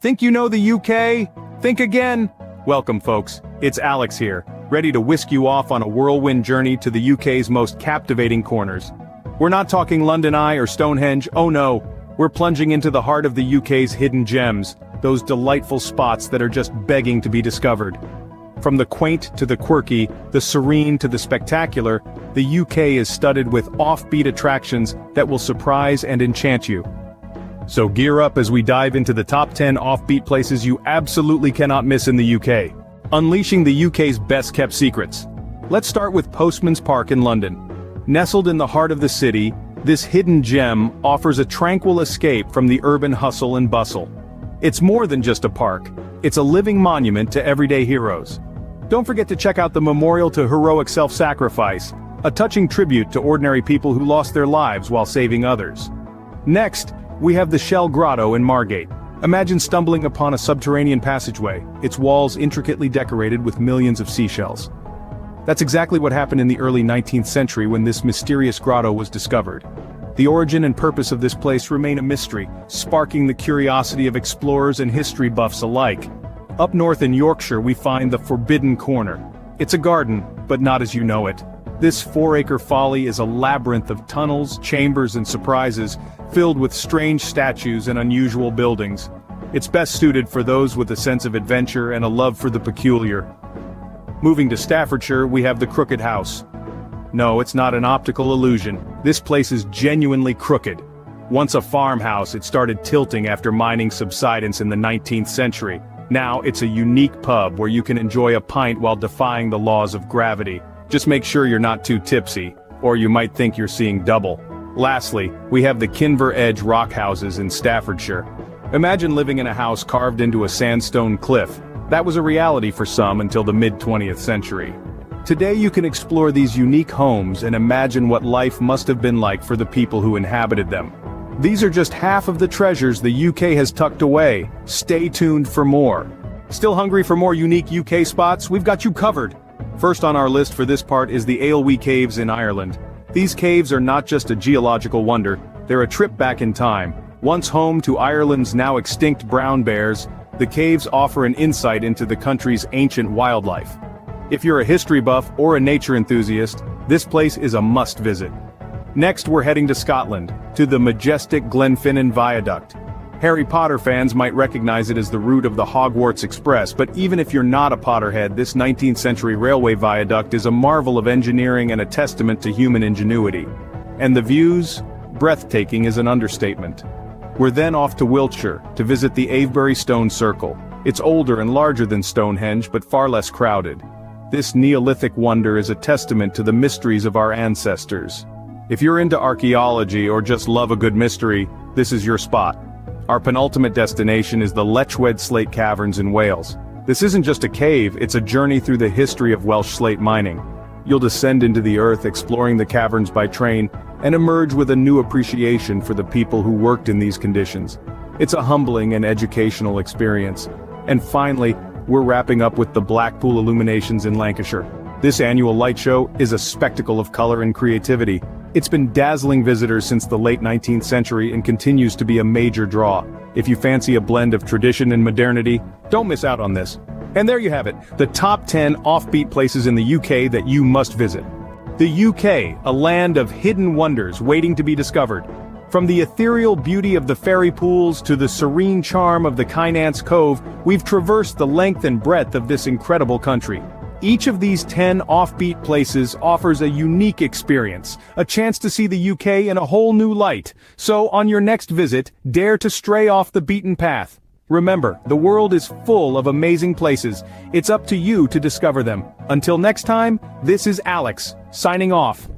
Think you know the UK? Think again. Welcome folks, it's Alex here, ready to whisk you off on a whirlwind journey to the UK's most captivating corners. We're not talking London Eye or Stonehenge, oh no, we're plunging into the heart of the UK's hidden gems, those delightful spots that are just begging to be discovered. From the quaint to the quirky, the serene to the spectacular, the UK is studded with offbeat attractions that will surprise and enchant you. So gear up as we dive into the top 10 offbeat places you absolutely cannot miss in the UK. Unleashing the UK's best-kept secrets. Let's start with Postman's Park in London. Nestled in the heart of the city, this hidden gem offers a tranquil escape from the urban hustle and bustle. It's more than just a park, it's a living monument to everyday heroes. Don't forget to check out the Memorial to Heroic Self-Sacrifice, a touching tribute to ordinary people who lost their lives while saving others. Next, we have the Shell Grotto in Margate. Imagine stumbling upon a subterranean passageway, its walls intricately decorated with millions of seashells. That's exactly what happened in the early 19th century when this mysterious grotto was discovered. The origin and purpose of this place remain a mystery, sparking the curiosity of explorers and history buffs alike. Up north in Yorkshire we find the Forbidden Corner. It's a garden, but not as you know it. This four-acre folly is a labyrinth of tunnels, chambers and surprises, filled with strange statues and unusual buildings. It's best suited for those with a sense of adventure and a love for the peculiar. Moving to Staffordshire, we have the Crooked House. No, it's not an optical illusion. This place is genuinely crooked. Once a farmhouse, it started tilting after mining subsidence in the 19th century. Now it's a unique pub where you can enjoy a pint while defying the laws of gravity. Just make sure you're not too tipsy, or you might think you're seeing double. Lastly, we have the Kinver Edge rock houses in Staffordshire. Imagine living in a house carved into a sandstone cliff. That was a reality for some until the mid-20th century. Today you can explore these unique homes and imagine what life must have been like for the people who inhabited them. These are just half of the treasures the UK has tucked away. Stay tuned for more. Still hungry for more unique UK spots? We've got you covered. First on our list for this part is the Ailwee Caves in Ireland. These caves are not just a geological wonder, they're a trip back in time. Once home to Ireland's now extinct brown bears, the caves offer an insight into the country's ancient wildlife. If you're a history buff or a nature enthusiast, this place is a must visit. Next we're heading to Scotland, to the majestic Glenfinnan Viaduct. Harry Potter fans might recognize it as the route of the Hogwarts Express, but even if you're not a Potterhead, this 19th century railway viaduct is a marvel of engineering and a testament to human ingenuity. And the views? Breathtaking is an understatement. We're then off to Wiltshire, to visit the Avebury Stone Circle. It's older and larger than Stonehenge, but far less crowded. This Neolithic wonder is a testament to the mysteries of our ancestors. If you're into archaeology or just love a good mystery, this is your spot. Our penultimate destination is the Llechwedd Slate Caverns in Wales. This isn't just a cave, it's a journey through the history of Welsh slate mining. You'll descend into the earth exploring the caverns by train, and emerge with a new appreciation for the people who worked in these conditions. It's a humbling and educational experience. And finally, we're wrapping up with the Blackpool Illuminations in Lancashire. This annual light show is a spectacle of color and creativity. It's been dazzling visitors since the late 19th century and continues to be a major draw. If you fancy a blend of tradition and modernity, don't miss out on this. And there you have it, the top 10 offbeat places in the UK that you must visit. The UK, a land of hidden wonders waiting to be discovered. From the ethereal beauty of the fairy pools to the serene charm of the Kynance Cove, we've traversed the length and breadth of this incredible country. Each of these 10 offbeat places offers a unique experience, a chance to see the UK in a whole new light. So on your next visit, dare to stray off the beaten path. Remember, the world is full of amazing places. It's up to you to discover them. Until next time, this is Alex, signing off.